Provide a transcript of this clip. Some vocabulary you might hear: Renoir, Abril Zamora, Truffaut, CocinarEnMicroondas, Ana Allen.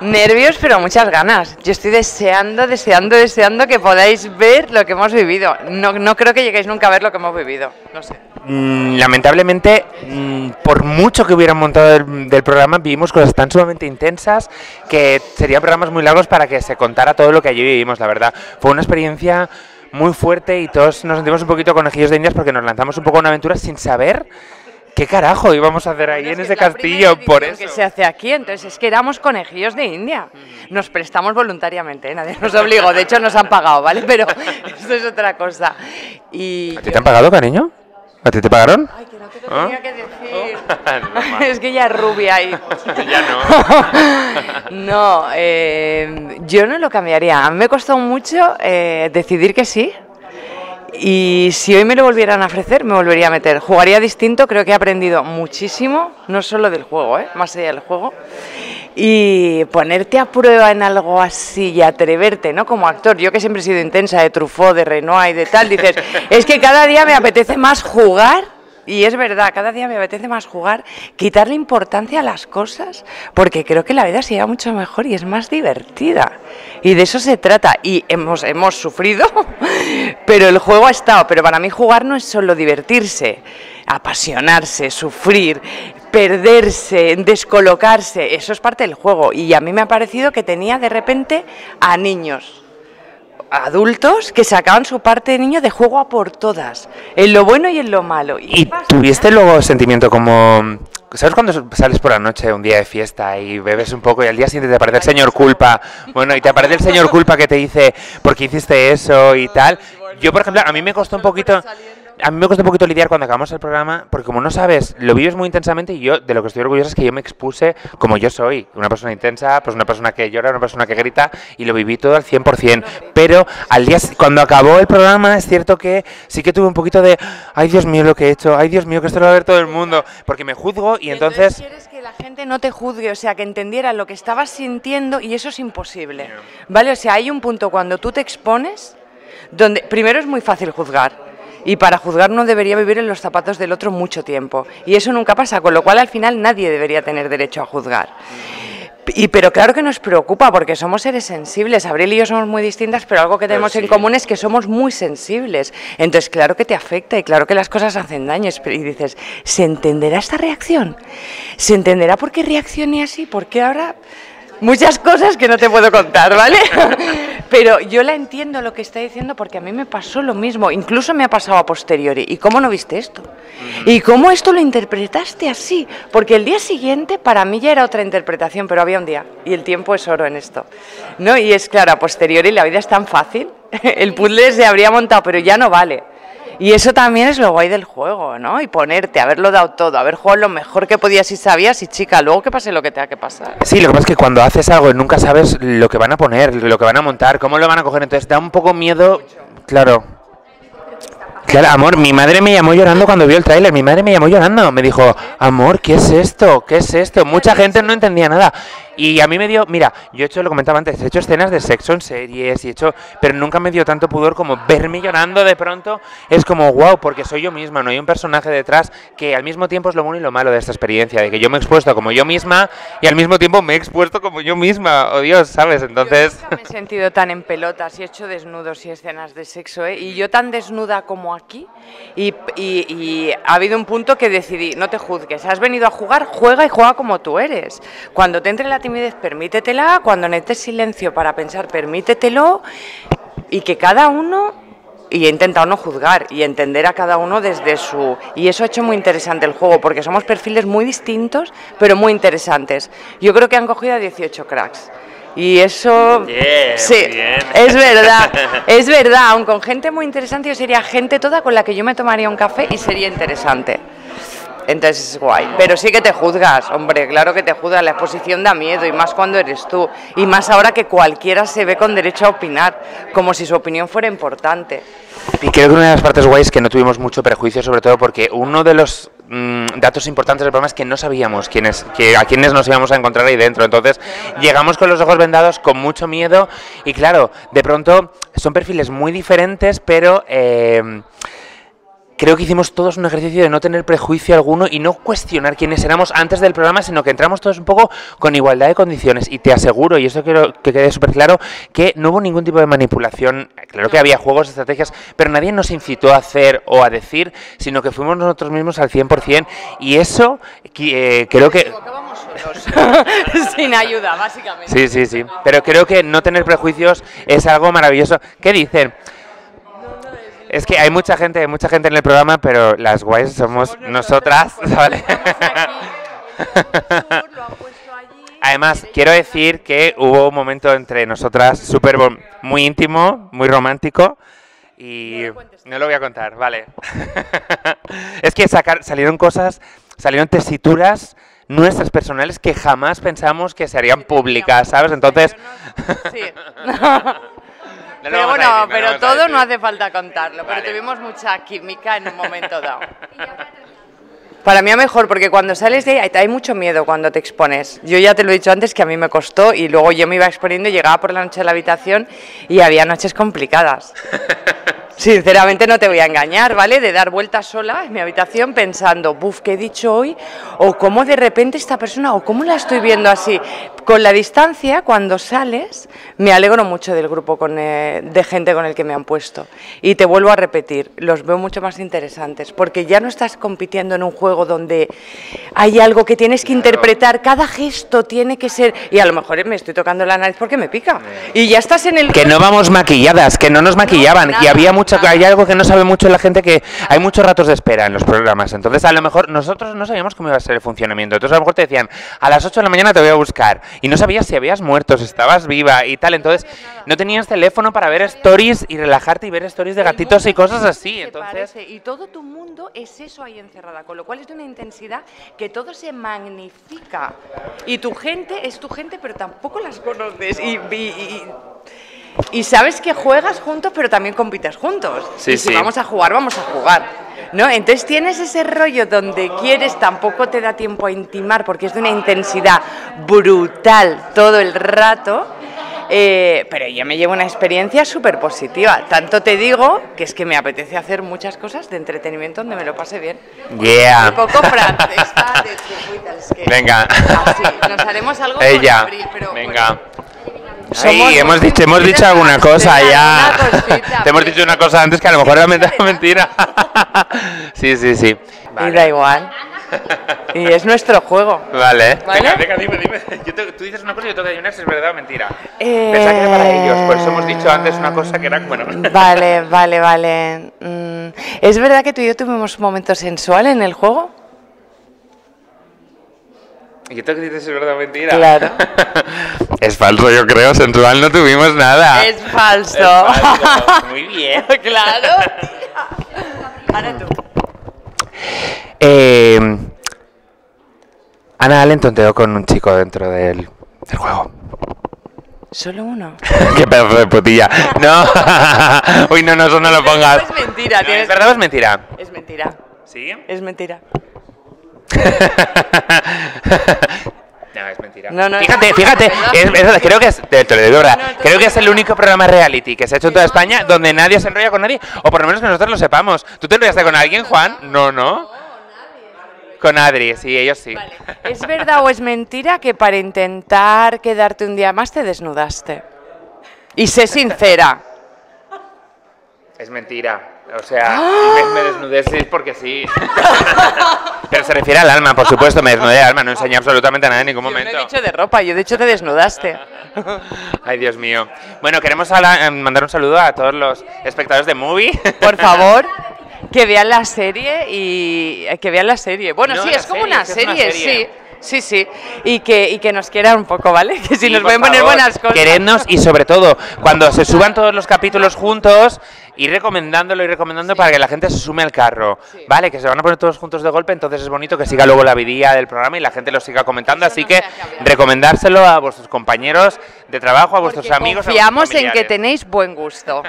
Nervios, pero muchas ganas. Yo estoy deseando que podáis ver lo que hemos vivido. No creo que lleguéis nunca a ver lo que hemos vivido, no sé. Lamentablemente, por mucho que hubieran montado del programa, vivimos cosas tan sumamente intensas que serían programas muy largos para que se contara todo lo que allí vivimos, la verdad. Fue una experiencia muy fuerte y todos nos sentimos un poquito conejillos de indias porque nos lanzamos un poco a una aventura sin saber ¿qué carajo íbamos a hacer ahí en ese castillo? Por eso. Que se hace aquí, entonces es que éramos conejillos de India. Nos prestamos voluntariamente, ¿eh? Nadie nos obligó, de hecho nos han pagado, ¿vale? Pero esto es otra cosa. Y ¿a ti te han pagado, cariño? ¿A ti te pagaron? Ay, que no te lo tenía que decir. No, es que ya es rubia y ya no. No, yo no lo cambiaría. A mí me costó mucho decidir que sí. Y si hoy me lo volvieran a ofrecer, me volvería a meter. Jugaría distinto, creo que he aprendido muchísimo, no solo del juego, más allá del juego. Y ponerte a prueba en algo así y atreverte, ¿no? Como actor, yo que siempre he sido intensa, de Truffaut, de Renoir y de tal, dices, es que cada día me apetece más jugar. Y es verdad, cada día me apetece más jugar, quitarle importancia a las cosas, porque creo que la vida se lleva mucho mejor y es más divertida. Y de eso se trata. Y hemos sufrido, pero el juego ha estado. Pero para mí jugar no es solo divertirse, apasionarse, sufrir, perderse, descolocarse. Eso es parte del juego. Y a mí me ha parecido que tenía de repente a niños, adultos que sacaban su parte de niño de juego a por todas, en lo bueno y en lo malo. ¿Y tuviste luego sentimiento como, sabes cuando sales por la noche un día de fiesta y bebes un poco y al día siguiente te aparece el señor culpa, bueno, y te aparece el señor culpa que te dice por qué hiciste eso y tal? Yo, por ejemplo, a mí me costó un poquito lidiar cuando acabamos el programa, porque como no sabes, lo vives muy intensamente y yo de lo que estoy orgullosa es que yo me expuse como yo soy, una persona intensa, pues una persona que llora, una persona que grita, y lo viví todo al 100%, pero al día, cuando acabó el programa, es cierto que sí que tuve un poquito de, ay Dios mío lo que he hecho, ay Dios mío que esto lo va a ver todo el mundo, porque me juzgo y entonces... Quieres que la gente no te juzgue, o sea, que entendiera lo que estabas sintiendo y eso es imposible, ¿vale? O sea, hay un punto cuando tú te expones, donde primero es muy fácil juzgar. Y para juzgar no debería vivir en los zapatos del otro mucho tiempo. Y eso nunca pasa, con lo cual al final nadie debería tener derecho a juzgar. Pero claro que nos preocupa porque somos seres sensibles. Abril y yo somos muy distintas, pero algo que tenemos en común es que somos muy sensibles. Entonces claro que te afecta y claro que las cosas hacen daño. Y dices, ¿se entenderá esta reacción? ¿Se entenderá por qué reaccioné así? ¿Por qué ahora...? Muchas cosas que no te puedo contar, ¿vale? Pero yo la entiendo lo que está diciendo porque a mí me pasó lo mismo, incluso me ha pasado a posteriori. ¿Y cómo no viste esto? ¿Y cómo esto lo interpretaste así? Porque el día siguiente para mí ya era otra interpretación, pero había un día y el tiempo es oro en esto, ¿no? Y es claro, a posteriori la vida es tan fácil, el puzzle se habría montado, pero ya no vale. Y eso también es lo guay del juego, ¿no? Y ponerte, haberlo dado todo, haber jugado lo mejor que podías y sabías, y chica, luego que pase lo que tenga que pasar. Sí, lo que pasa es que cuando haces algo nunca sabes lo que van a poner, lo que van a montar, cómo lo van a coger, entonces da un poco miedo, claro. Claro, amor, mi madre me llamó llorando cuando vio el tráiler, mi madre me llamó llorando, me dijo, amor, ¿qué es esto? ¿Qué es esto? Mucha gente no entendía nada. Y a mí me dio, mira, yo he hecho, lo comentaba antes, he hecho escenas de sexo en series, y he hecho, pero nunca me dio tanto pudor como verme llorando de pronto. Es como, wow, porque soy yo misma, no hay un personaje detrás, que al mismo tiempo es lo bueno y lo malo de esta experiencia, de que yo me he expuesto como yo misma y al mismo tiempo me he expuesto como yo misma, oh Dios, ¿sabes? Entonces... Yo nunca me he sentido tan en pelotas y he hecho desnudos y escenas de sexo, ¿eh? Y yo tan desnuda como aquí, y ha habido un punto que decidí, no te juzgues, has venido a jugar, juega y juega como tú eres. Cuando te entre la timidez, permítetela, cuando necesites silencio para pensar, permítetelo, y que cada uno, y he intentado no juzgar y entender a cada uno desde su... Y eso ha hecho muy interesante el juego, porque somos perfiles muy distintos, pero muy interesantes. Yo creo que han cogido a 18 cracks. Y eso, yeah, sí, es verdad, aun con gente muy interesante, yo sería gente toda con la que yo me tomaría un café y sería interesante. Entonces es guay, pero sí que te juzgas, hombre, claro que te juzgas, la exposición da miedo y más cuando eres tú, y más ahora que cualquiera se ve con derecho a opinar, como si su opinión fuera importante. Y creo que una de las partes guays es que no tuvimos mucho prejuicio, sobre todo porque uno de los datos importantes del programa es que no sabíamos a quiénes nos íbamos a encontrar ahí dentro, entonces llegamos con los ojos vendados, con mucho miedo, y claro, de pronto son perfiles muy diferentes, pero... creo que hicimos todos un ejercicio de no tener prejuicio alguno y no cuestionar quiénes éramos antes del programa, sino que entramos todos un poco con igualdad de condiciones. Y te aseguro, y eso quiero que quede súper claro, que no hubo ningún tipo de manipulación. Claro que había juegos, estrategias, pero nadie nos incitó a hacer o a decir, sino que fuimos nosotros mismos al 100%. Y eso creo que... Sin ayuda, básicamente. Sí, sí, sí. Pero creo que no tener prejuicios es algo maravilloso. ¿Qué dicen? Es que hay mucha gente en el programa, pero las guays somos nosotras, ¿vale? Además, quiero decir que hubo un momento entre nosotras súper muy íntimo, muy romántico. Y no lo voy a contar, vale. Es que salieron cosas, salieron tesituras nuestras personales que jamás pensamos que se harían públicas, ¿sabes? Entonces... Sí. No, pero bueno, decir, pero todo no hace falta contarlo, vale. Pero tuvimos mucha química en un momento dado. Para mí a mejor, porque cuando sales de ahí hay mucho miedo cuando te expones. Yo ya te lo he dicho antes que a mí me costó y luego yo me iba exponiendo y llegaba por la noche a la habitación y había noches complicadas. Sinceramente no te voy a engañar, ¿vale? De dar vueltas sola en mi habitación pensando, buf, ¿qué he dicho hoy? O cómo de repente esta persona, o cómo la estoy viendo así. Con la distancia, cuando sales, me alegro mucho del grupo de gente con el que me han puesto. Y te vuelvo a repetir, los veo mucho más interesantes, porque ya no estás compitiendo en un juego donde hay algo que tienes que interpretar, cada gesto tiene que ser... Y a lo mejor me estoy tocando la nariz porque me pica. Y ya estás en el... Que no vamos maquilladas, que no nos maquillaban. No, nada, y había mucho, hay algo que no sabe mucho la gente, que hay muchos ratos de espera en los programas. Entonces, a lo mejor, nosotros no sabíamos cómo iba a ser el funcionamiento. Entonces, a lo mejor te decían, a las 8 de la mañana te voy a buscar. Y no sabías si habías muerto, si estabas viva y tal. Entonces, no tenías teléfono para ver stories y relajarte y ver stories de gatitos y cosas así. Entonces... Y todo tu mundo es eso ahí encerrada, con lo cual es de una intensidad que todo se magnifica. Y tu gente es tu gente, pero tampoco las conoces. Y sabes que juegas juntos, pero también compites juntos. Sí, y si sí. Vamos a jugar, vamos a jugar, ¿no? Entonces tienes ese rollo donde quieres, tampoco te da tiempo a intimar, porque es de una intensidad brutal todo el rato. Pero yo me llevo una experiencia súper positiva. Tanto te digo que es que me apetece hacer muchas cosas de entretenimiento donde me lo pase bien. Yeah. Un poco francesa de circuitas. Venga. Así, nos haremos algo con Abril, pero venga. Bueno. Sí, hemos dicho alguna cosa ya. Te hemos dicho una cosa antes que a lo mejor realmente es mentira. Sí, sí, sí. Vale. Y da igual. Y es nuestro juego. Vale. ¿Vale? Venga, dime. Tú dices una cosa y yo tengo que adivinar si es verdad o mentira. Pensaba que era para ellos, por eso hemos dicho antes una cosa que era... Bueno. Vale. ¿Es verdad que tú y yo tuvimos un momento sensual en el juego? ¿Y esto que dices es verdad o mentira? Claro. Es falso, yo creo. Sensual no tuvimos nada. Es falso. Es falso. Muy bien. Claro. Ahora tú. Ana Allen tonteó con un chico dentro del juego. ¿Solo uno? ¡Qué pedazo de putilla! ¡No! Uy, no, eso no lo pongas. Es mentira. No, ¿es verdad o es mentira? Es mentira. ¿Sí? Es mentira. No, es mentira. No, fíjate, creo que es, te lo digo verdad, creo que es el único programa reality que se ha hecho en toda España donde nadie se enrolla con nadie, o por lo menos que nosotros lo sepamos. ¿Tú te enrollaste con alguien, Juan? No. Con Adri, sí, ellos sí. Vale. ¿Es verdad o es mentira que para intentar quedarte un día más te desnudaste? Y sé sincera. Es mentira. O sea, me desnudé sí, porque sí. Pero se refiere al alma, por supuesto, me desnudé al alma, no enseñé absolutamente nada en ningún momento. Yo no he dicho de ropa, yo he dicho te desnudaste. Ay, Dios mío. Bueno, queremos mandar un saludo a todos los espectadores de Movie. Por favor, que vean la serie y... Que vean la serie. Bueno, no, sí, es como una serie, sí. Sí, y que nos quieran un poco, ¿vale? Que si sí, nos pueden poner buenas cosas. Querednos y sobre todo, cuando se suban todos los capítulos juntos, ir recomendándolo sí, para que la gente se sume al carro, sí. ¿Vale? Que se van a poner todos juntos de golpe, entonces es bonito que siga luego la vidilla del programa y la gente lo siga comentando, eso así no que recomendárselo a vuestros compañeros de trabajo, a vuestros amigos. Confiamos en que tenéis buen gusto.